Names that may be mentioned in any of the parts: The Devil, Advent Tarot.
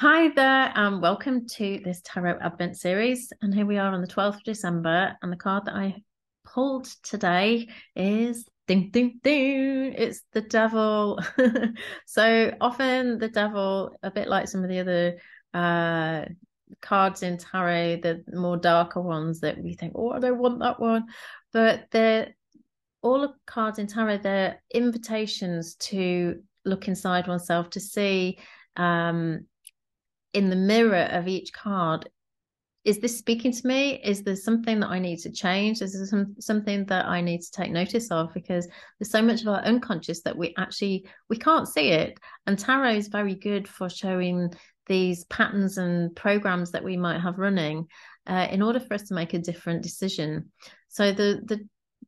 Hi there and welcome to this Tarot Advent series, and here we are on the 12th of December, and the card that I pulled today is ding ding ding, it's the Devil. So often the Devil, a bit like some of the other cards in tarot, the more darker ones that we think, oh, I don't want that one, but they're all the cards in tarot, they're invitations to look inside oneself, to see in the mirror of each card, is this speaking to me? Is there something that I need to change? Is there something that I need to take notice of? Because there's so much of our unconscious that we can't see it. And tarot is very good for showing these patterns and programs that we might have running in order for us to make a different decision. So the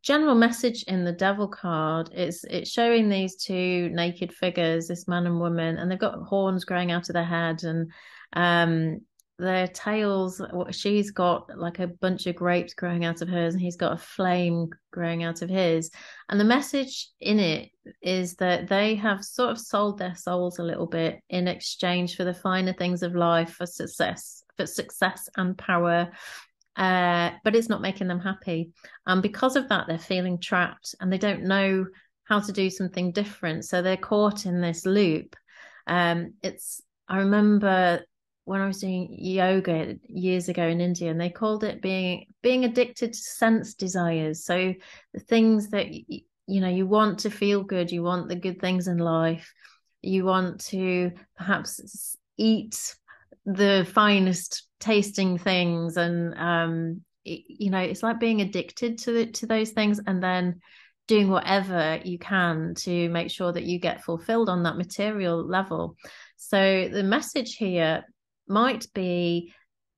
general message in the Devil card is it's showing these two naked figures, this man and woman, and they've got horns growing out of their head, and their tails, she's got like a bunch of grapes growing out of hers, and he's got a flame growing out of his. And the message in it is that they have sort of sold their souls a little bit in exchange for the finer things of life, for success and power, but it's not making them happy, and because of that they're feeling trapped and they don't know how to do something different, so they're caught in this loop. I remember when I was doing yoga years ago in India, and they called it being addicted to sense desires. So the things that you know, you want to feel good, you want the good things in life, you want to perhaps eat the finest tasting things, and you know, it's like being addicted to those things, and then doing whatever you can to make sure that you get fulfilled on that material level. So the message here might be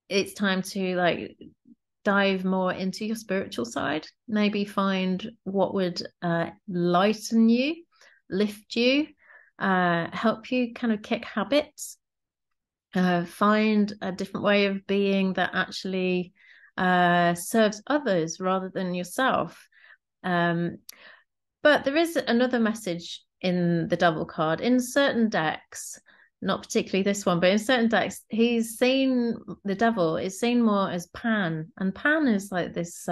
it's time to like dive more into your spiritual side, maybe find what would lighten you, lift you, help you kind of kick habits, find a different way of being that actually serves others rather than yourself. But there is another message in the Devil card. In certain decks, not particularly this one, but in certain decks, the Devil is seen more as Pan, and Pan is like this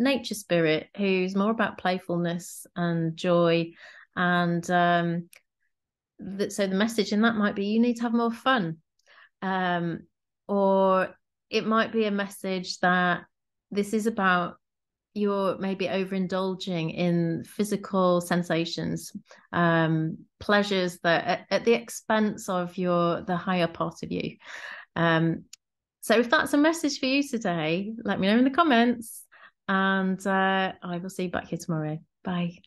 nature spirit who's more about playfulness and joy, and so the message in that might be you need to have more fun. Or it might be a message that this is about you're maybe overindulging in physical sensations, pleasures that at the expense of the higher part of you. So if that's a message for you today, let me know in the comments, and I will see you back here tomorrow. Bye.